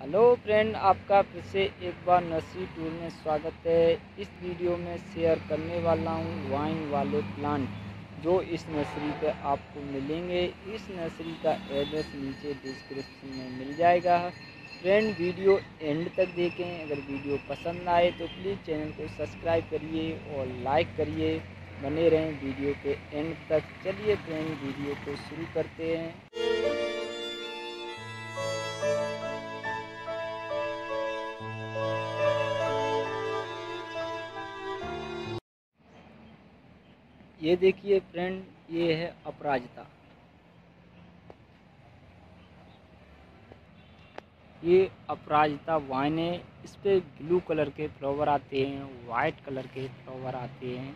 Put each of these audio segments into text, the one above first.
Hello friend, आपका फिर से एक बार नर्सरी टूर में स्वागत है। इस वीडियो में शेयर करने वाला हूँ वाइन वाले प्लांट जो इस नर्सरी पे आपको मिलेंगे। इस नर्सरी का एड्रेस नीचे डिस्क्रिप्शन में मिल जाएगा। फ्रेंड वीडियो एंड तक देखें। अगर वीडियो पसंद आए तो प्लीज़ चैनल को सब्सक्राइब करिए और लाइक करिए। बने रहें वीडियो के एंड तक। चलिए फ्रेंड वीडियो को शुरू करते हैं। ये देखिए फ्रेंड, ये है अपराजिता। ये अपराजिता वाइन है। इस पर ब्लू कलर के फ्लावर आते हैं, वाइट कलर के फ्लावर आते हैं।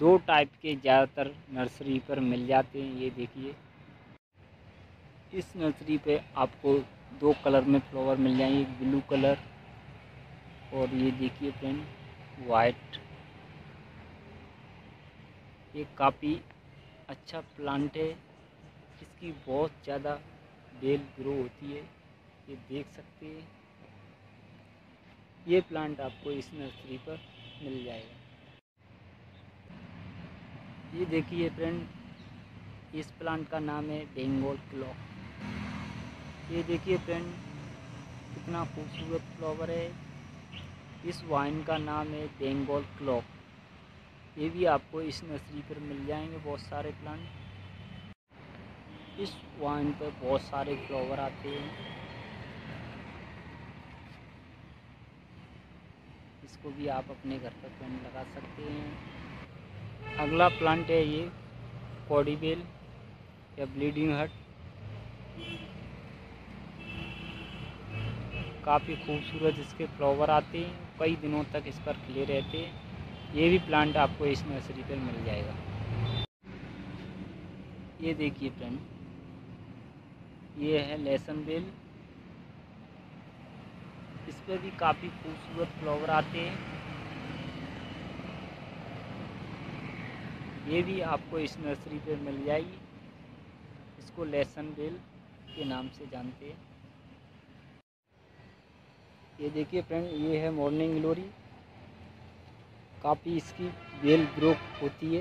दो टाइप के ज़्यादातर नर्सरी पर मिल जाते हैं। ये देखिए, इस नर्सरी पे आपको दो कलर में फ्लावर मिल जाएंगे, ब्लू कलर और ये देखिए फ्रेंड वाइट। ये काफ़ी अच्छा प्लांट है, इसकी बहुत ज़्यादा बेल ग्रो होती है, ये देख सकते हैं। ये प्लांट आपको इस नर्सरी पर मिल जाएगा। ये देखिए फ्रेंड, इस प्लांट का नाम है बंगाल क्लॉक। ये देखिए फ्रेंड कितना खूबसूरत फ्लावर है। इस वाइन का नाम है बंगाल क्लॉक। ये भी आपको इस नर्सरी पर मिल जाएंगे बहुत सारे प्लांट। इस वाइन पर बहुत सारे फ्लावर आते हैं, इसको भी आप अपने घर पर प्लांट लगा सकते हैं। अगला प्लांट है ये पॉडी बेल या ब्लीडिंग हट। काफ़ी खूबसूरत इसके फ्लावर आते हैं, कई दिनों तक इस पर खिले रहते हैं। ये भी प्लांट आपको इस नर्सरी पर मिल जाएगा। ये देखिए फ्रेंड, ये है लहसन बेल। इस पर भी काफ़ी खूबसूरत फ्लावर आते हैं। ये भी आपको इस नर्सरी पर मिल जाएगी, इसको लहसन बेल के नाम से जानते हैं। ये देखिए फ्रेंड, ये है मॉर्निंग ग्लोरी। काफ़ी इसकी बेल ग्रो होती है,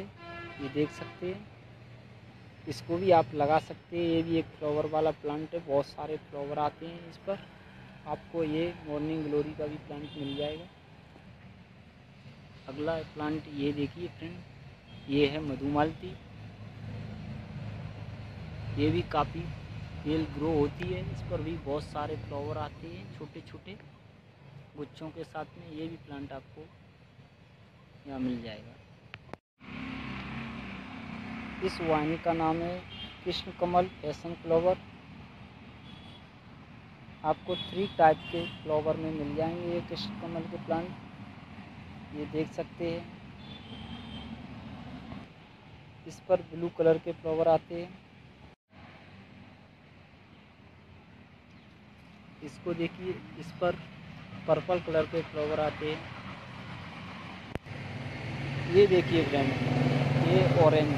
ये देख सकते हैं। इसको भी आप लगा सकते हैं। ये भी एक फ्लावर वाला प्लांट है, बहुत सारे फ्लावर आते हैं इस पर। आपको ये मॉर्निंग ग्लोरी का भी प्लांट मिल जाएगा। अगला प्लांट ये देखिए फ्रेंड, ये है मधुमालती। ये भी काफ़ी बेल ग्रो होती है, इस पर भी बहुत सारे फ्लावर आते हैं छोटे छोटे गुच्छों के साथ में। ये भी प्लांट आपको यहाँ मिल जाएगा। इस वाइन का नाम है कृष्ण कमल पैशन फ्लावर। आपको 3 टाइप के फ्लावर में मिल जाएंगे ये कृष्ण कमल के प्लांट, ये देख सकते हैं। इस पर ब्लू कलर के फ्लावर आते हैं। इसको देखिए, इस पर पर्पल कलर के फ्लावर आते हैं। ये देखिए फ्रेंड, ये ऑरेंज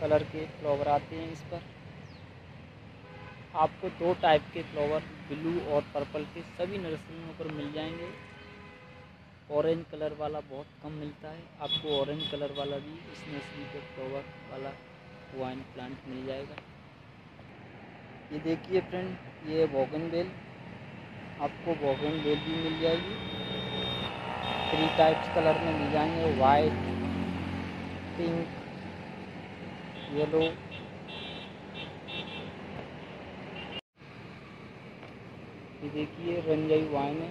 कलर के फ्लावर आते हैं इस पर। आपको 2 टाइप के फ्लावर ब्लू और पर्पल के सभी नर्सरियों पर मिल जाएंगे। ऑरेंज कलर वाला बहुत कम मिलता है, आपको ऑरेंज कलर वाला भी इस नर्सरी के फ्लावर वाला वाइन प्लांट मिल जाएगा। ये देखिए फ्रेंड, ये बोगनबेल। आपको बोगनबेल भी मिल जाएगी, 3 टाइप्स कलर में मिल जाएंगे, वाइट, पिंक, येलो। ये देखिए रंजाई वाइन है,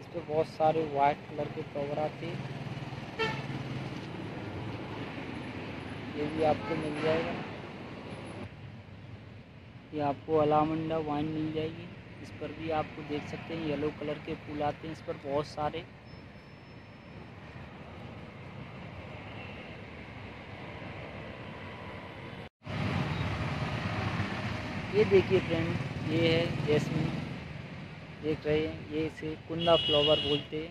इस पर बहुत सारे वाइट कलर के फ्लावर आते हैं। ये भी आपको मिल जाएगा। ये आपको अलामंडा वाइन मिल जाएगी, इस पर भी आपको देख सकते हैं येलो कलर के फूल आते हैं इस पर बहुत सारे। ये देखिए फ्रेंड, ये है जैस्मिन, देख रहे हैं। ये इसे कुंडा फ्लावर बोलते हैं।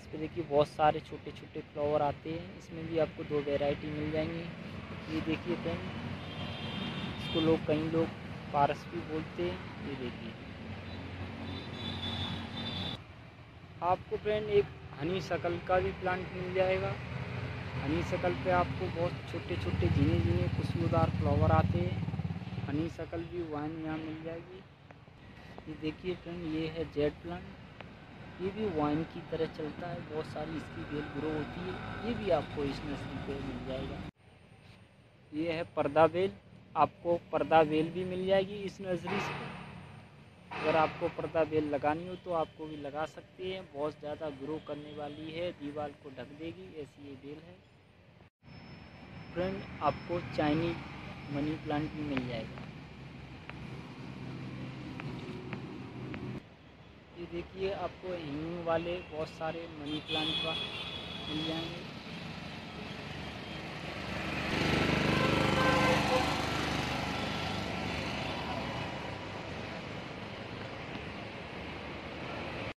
इस पर देखिए बहुत सारे छोटे छोटे फ्लावर आते हैं। इसमें भी आपको 2 वैरायटी मिल जाएंगी। ये देखिए फ्रेंड, इसको लोग कई लोग पारस भी बोलते हैं। ये देखिए, आपको फ्रेंड एक हनी सकल का भी प्लांट मिल जाएगा। हनी सकल पे आपको बहुत छोटे छोटे झीने झीने खुशबूदार फ्लावर आते हैं। हनी सकल भी वाइन यहाँ मिल जाएगी। ये देखिए फ्रेंड, ये है जेड प्लांट। ये भी वाइन की तरह चलता है, बहुत सारी इसकी बेल ग्रो होती है। ये भी आपको इस नस्ल पे मिल जाएगा। ये है पर्दा बेल, आपको पर्दा बेल भी मिल जाएगी इस नर्सरी से। अगर आपको पर्दा बेल लगानी हो तो आपको भी लगा सकते हैं। बहुत ज़्यादा ग्रो करने वाली है, दीवार को ढक देगी, ऐसी ये बेल है। फ्रेंड आपको चाइनीज मनी प्लांट भी मिल जाएगा। ये देखिए, आपको हिंग वाले बहुत सारे मनी प्लांट मिल जाएंगे।